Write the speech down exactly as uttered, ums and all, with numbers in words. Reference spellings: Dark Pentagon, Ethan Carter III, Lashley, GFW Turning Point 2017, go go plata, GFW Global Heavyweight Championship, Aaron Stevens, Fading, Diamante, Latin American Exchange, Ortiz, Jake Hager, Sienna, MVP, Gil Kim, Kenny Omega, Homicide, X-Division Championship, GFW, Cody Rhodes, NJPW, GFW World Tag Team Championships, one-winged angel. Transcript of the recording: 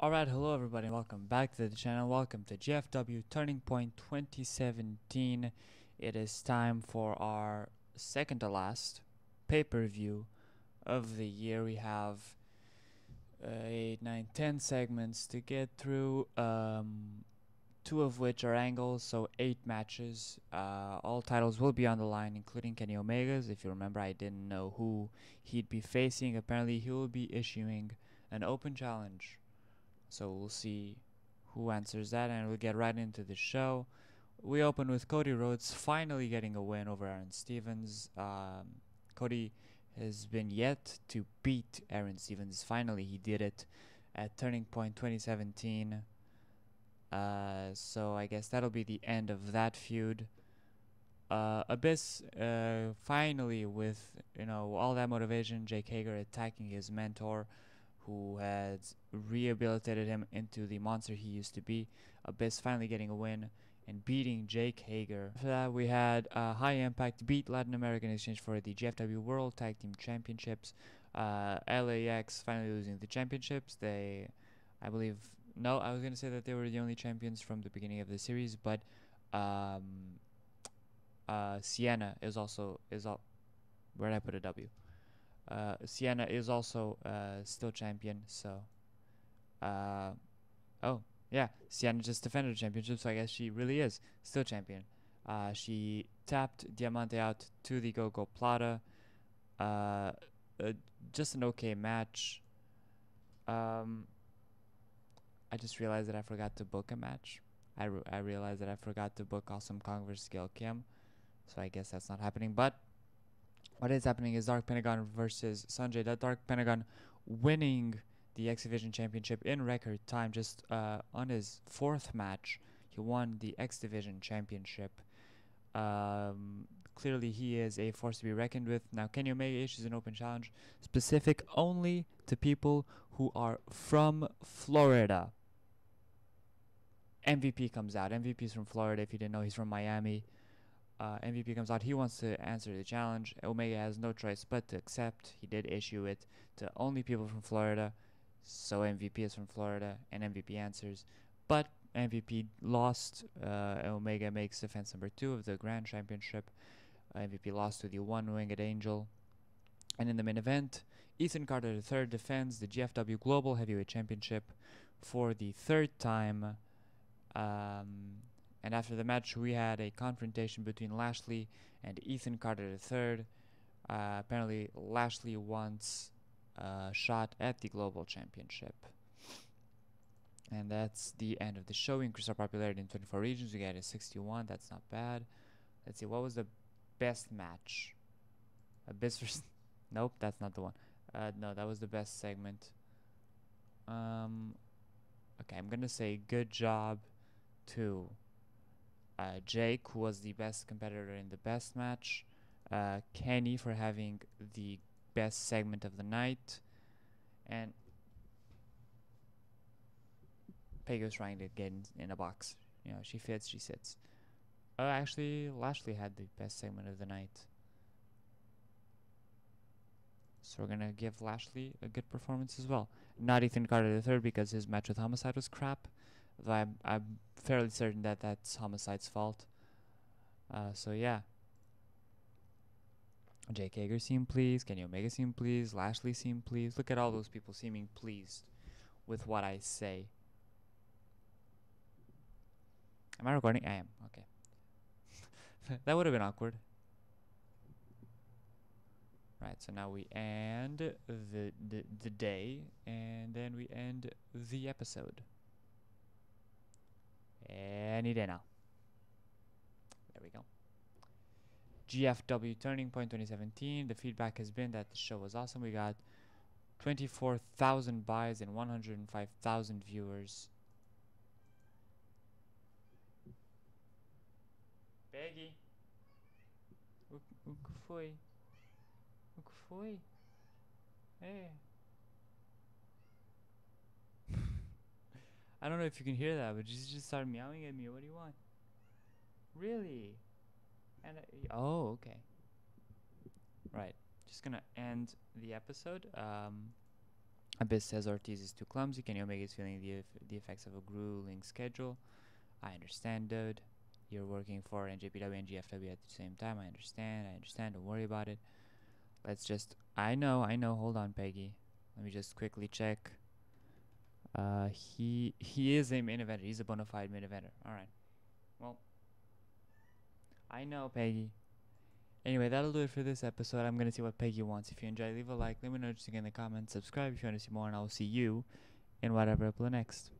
Alright, hello everybody, welcome back to the channel, welcome to G F W Turning Point twenty seventeen. It is time for our second to last pay-per-view of the year. We have uh, eight, nine, ten segments to get through, um, two of which are angles, so eight matches. Uh, all titles will be on the line, including Kenny Omega's. If you remember, I didn't know who he'd be facing. Apparently he will be issuing an open challenge. So we'll see who answers that, and we'll get right into the show. We open with Cody Rhodes finally getting a win over Aaron Stevens. Um, Cody has been yet to beat Aaron Stevens. Finally, he did it at Turning Point twenty seventeen. Uh, so I guess that'll be the end of that feud. Uh, Abyss, uh, finally, with you know all that motivation, Jake Hager attacking his mentor, who had rehabilitated him into the monster he used to be. Abyss finally getting a win and beating Jake Hager. After that, we had uh, High Impact beat Latin American Exchange for the G F W World Tag Team Championships. Uh, L A X finally losing the championships. They, I believe, no, I was going to say that they were the only champions from the beginning of the series, but um, uh, Sienna is also, is all, where did I put a W? Uh, Sienna is also uh, still champion, so uh, oh yeah, Sienna just defended the championship, so I guess she really is still champion. Uh, she tapped Diamante out to the Go Go Plata. Uh, uh, just an okay match. Um, I just realized that I forgot to book a match. I, re I realized that I forgot to book Awesome Kong versus Gil Kim, so I guess that's not happening, but what is happening is Dark Pentagon versus Sanjay. The Dark Pentagon winning the X-Division Championship in record time. Just uh, on his fourth match, he won the X-Division Championship. Um, clearly, he is a force to be reckoned with. Now, Kenny Omega issues an open challenge specific only to people who are from Florida. M V P comes out. M V P is from Florida. If you didn't know, he's from Miami. Uh, M V P comes out, he wants to answer the challenge. Omega has no choice but to accept. He did issue it to only people from Florida, so M V P is from Florida, and M V P answers. But M V P lost. uh, Omega makes defense number two of the Grand Championship. uh, M V P lost to the one-winged angel. And in the main event, Ethan Carter the third defends the G F W Global Heavyweight Championship for the third time. um... And after the match, we had a confrontation between Lashley and Ethan Carter the third. Uh, apparently, Lashley wants a shot at the Global Championship. And that's the end of the show. We increased our popularity in twenty-four regions. We got a sixty-one. That's not bad. Let's see. What was the best match? Abyss versus... Nope, that's not the one. Uh, no, that was the best segment. Um, okay, I'm going to say good job to... Uh, Jake, who was the best competitor in the best match. Uh, Kenny for having the best segment of the night. And Peggy was trying to get in, in a box. You know, she fits, she sits. Uh, actually, Lashley had the best segment of the night. So we're going to give Lashley a good performance as well. Not Ethan Carter the third, because his match with Homicide was crap. Though I'm, I'm fairly certain that that's Homicide's fault. Uh, so yeah. Jake Hager seemed pleased. Kenny Omega seemed pleased. Lashley seemed pleased. Look at all those people seeming pleased with what I say. Am I recording? I am. Okay. That would have been awkward. Right, so now we end the, the, the day, and then we end the episode. Any day now. There we go. G F W Turning Point twenty seventeen. The feedback has been that the show was awesome. We got twenty-four thousand buys and one hundred five thousand viewers. Peggy. O, o que foi? O que foi? É. I don't know if you can hear that, but she just started meowing at me. What do you want? Really? And I, oh, okay. Right. Just gonna end the episode. Um, Abyss says Ortiz is too clumsy. Kenny Omega is feeling the, the effects of a grueling schedule. I understand, dude. You're working for N J P W and G F W at the same time. I understand. I understand. Don't worry about it. Let's just... I know. I know. Hold on, Peggy. Let me just quickly check. Uh, he he is a main eventer. He's a bona fide main eventer. All right. Well, I know, Peggy. Anyway, that'll do it for this episode. I'm going to see what Peggy wants. If you enjoy, leave a like. Let me know what you think in the comments. Subscribe if you want to see more. And I'll see you in whatever I upload next.